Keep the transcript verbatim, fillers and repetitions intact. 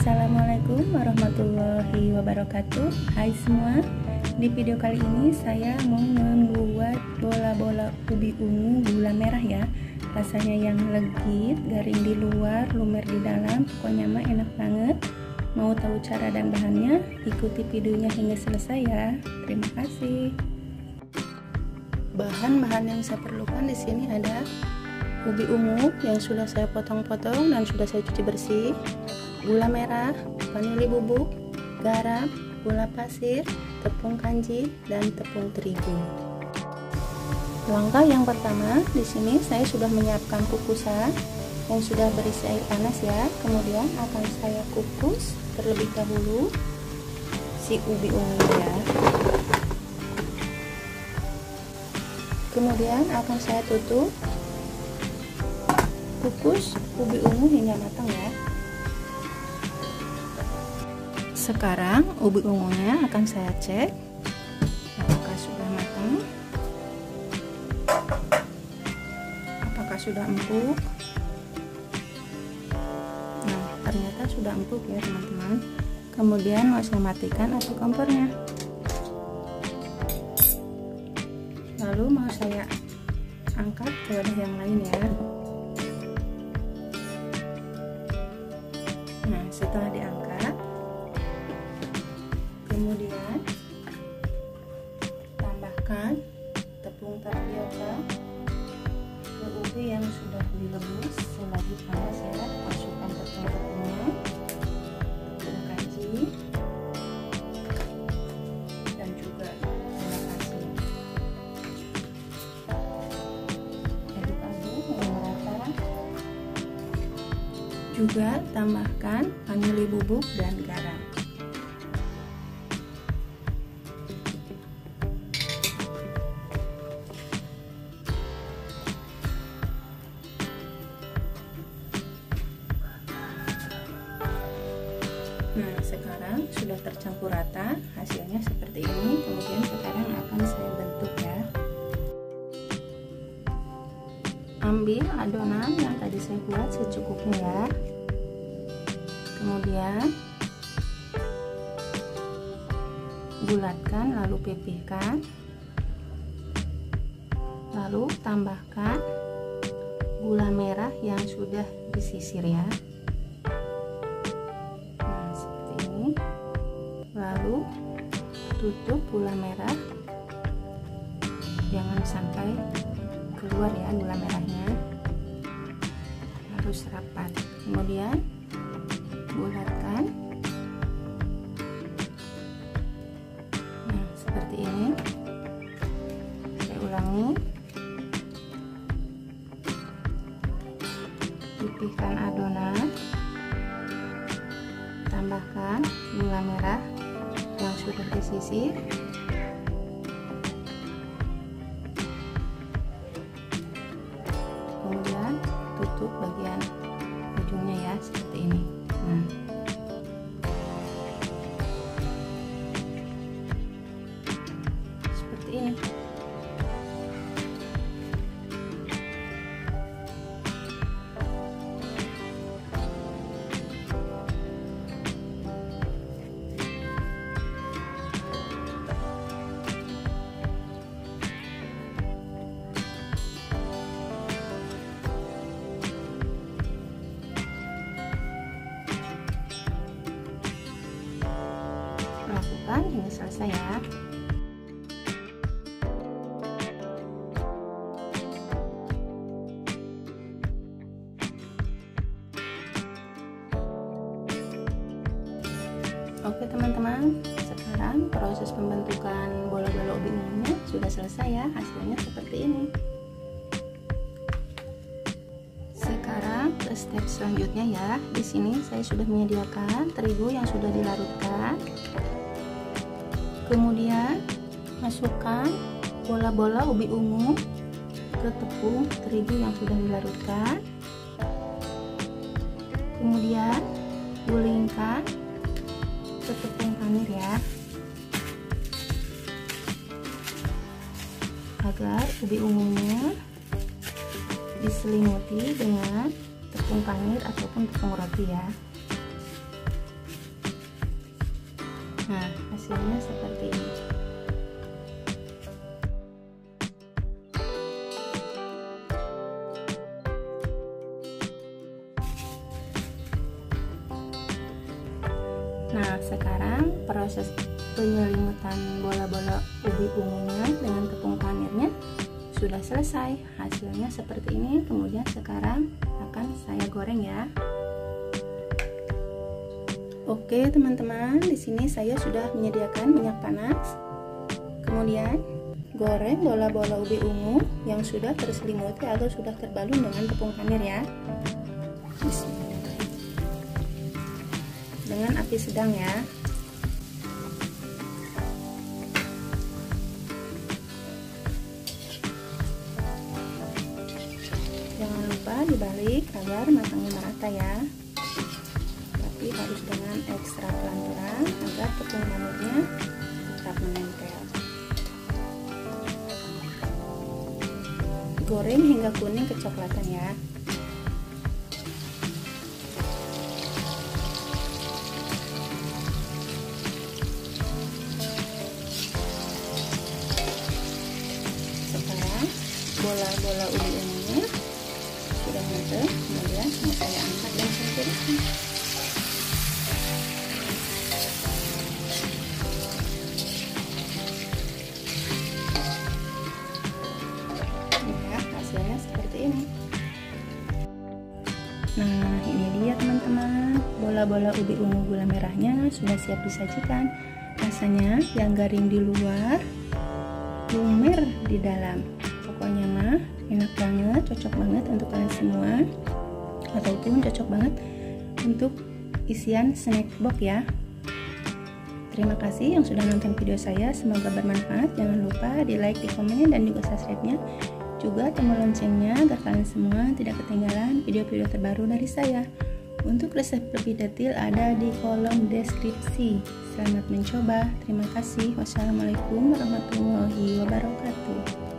Assalamualaikum warahmatullahi wabarakatuh. Hai semua, di video kali ini saya mau membuat bola-bola ubi ungu gula merah ya. Rasanya yang legit, garing di luar, lumer di dalam, pokoknya mah enak banget. Mau tahu cara dan bahannya? Ikuti videonya hingga selesai ya. Terima kasih. Bahan-bahan yang saya perlukan di sini ada ubi ungu yang sudah saya potong-potong dan sudah saya cuci bersih, gula merah, vanili bubuk, garam, gula pasir, tepung kanji, dan tepung terigu. Langkah yang pertama, di sini saya sudah menyiapkan kukusan yang sudah berisi air panas ya. Kemudian akan saya kukus terlebih dahulu si ubi ungu ya. Kemudian akan saya tutup, kukus ubi ungu hingga matang ya. Sekarang ubi ungunya akan saya cek apakah sudah matang, apakah sudah empuk. Nah, ternyata sudah empuk ya teman-teman. Kemudian mau saya matikan api kompornya, lalu mau saya angkat ke wadah yang lain ya. Nah, setelah diangkat, kemudian tambahkan tepung tapioka ke ubi yang sudah direbus selagi panas ya. Masukkan tepung-tepungnya, tepung kanji, dan juga gula pasir. Aduk-aduk merata. Juga tambahkan vanili bubuk dan garam. Nah, sekarang sudah tercampur rata, hasilnya seperti ini. Kemudian sekarang akan saya bentuk ya. Ambil adonan yang tadi saya buat secukupnya ya. Kemudian bulatkan lalu pipihkan. Lalu tambahkan gula merah yang sudah disisir ya. Lalu tutup gula merah, jangan sampai keluar ya gula merahnya, harus rapat. Kemudian bulatkan, nah seperti ini. Saya ulangi, pipihkan adonan, tambahkan gula merah yang sudah disisir, kemudian tutup bagian ujungnya ya seperti ini. Nah, seperti ini. Lakukan hingga selesai ya. Oke teman-teman, sekarang proses pembentukan bola-bola ubi ungunya sudah selesai ya. Hasilnya seperti ini. Sekarang ke step selanjutnya ya. Di sini saya sudah menyediakan terigu yang sudah dilarutkan. Kemudian masukkan bola-bola ubi ungu ke tepung terigu yang sudah dilarutkan. Kemudian gulingkan ke tepung panir ya, agar ubi ungunya diselimuti dengan tepung panir ataupun tepung roti ya. Nah, hasilnya seperti ini. Nah, sekarang proses penyelimutan bola-bola ubi ungunya dengan tepung panirnya sudah selesai. Hasilnya seperti ini. Kemudian sekarang akan saya goreng ya. Oke teman-teman, di sini saya sudah menyediakan minyak panas. Kemudian goreng bola-bola ubi ungu yang sudah terselimuti atau sudah terbalun dengan tepung panir ya. Dengan api sedang ya. Jangan lupa dibalik agar matangnya merata ya. Tapi harus dengan ekstra pelan-pelan agar tepung panirnya tetap menempel. Goreng hingga kuning kecoklatan ya. Sekarang bola-bola ubi ungunya sudah matang, kemudian saya angkat dan singkirkan. Nah, ini dia teman-teman, bola-bola ubi ungu gula merahnya sudah siap disajikan. Rasanya yang garing di luar, lumer di dalam. Pokoknya mah enak banget, cocok banget untuk kalian semua, ataupun cocok banget untuk isian snack box ya. Terima kasih yang sudah nonton video saya, semoga bermanfaat. Jangan lupa di like, di komen, dan juga subscribe-nya. Juga tombol loncengnya agar kalian semua tidak ketinggalan video-video terbaru dari saya. Untuk resep lebih detail ada di kolom deskripsi. Selamat mencoba. Terima kasih. Wassalamualaikum warahmatullahi wabarakatuh.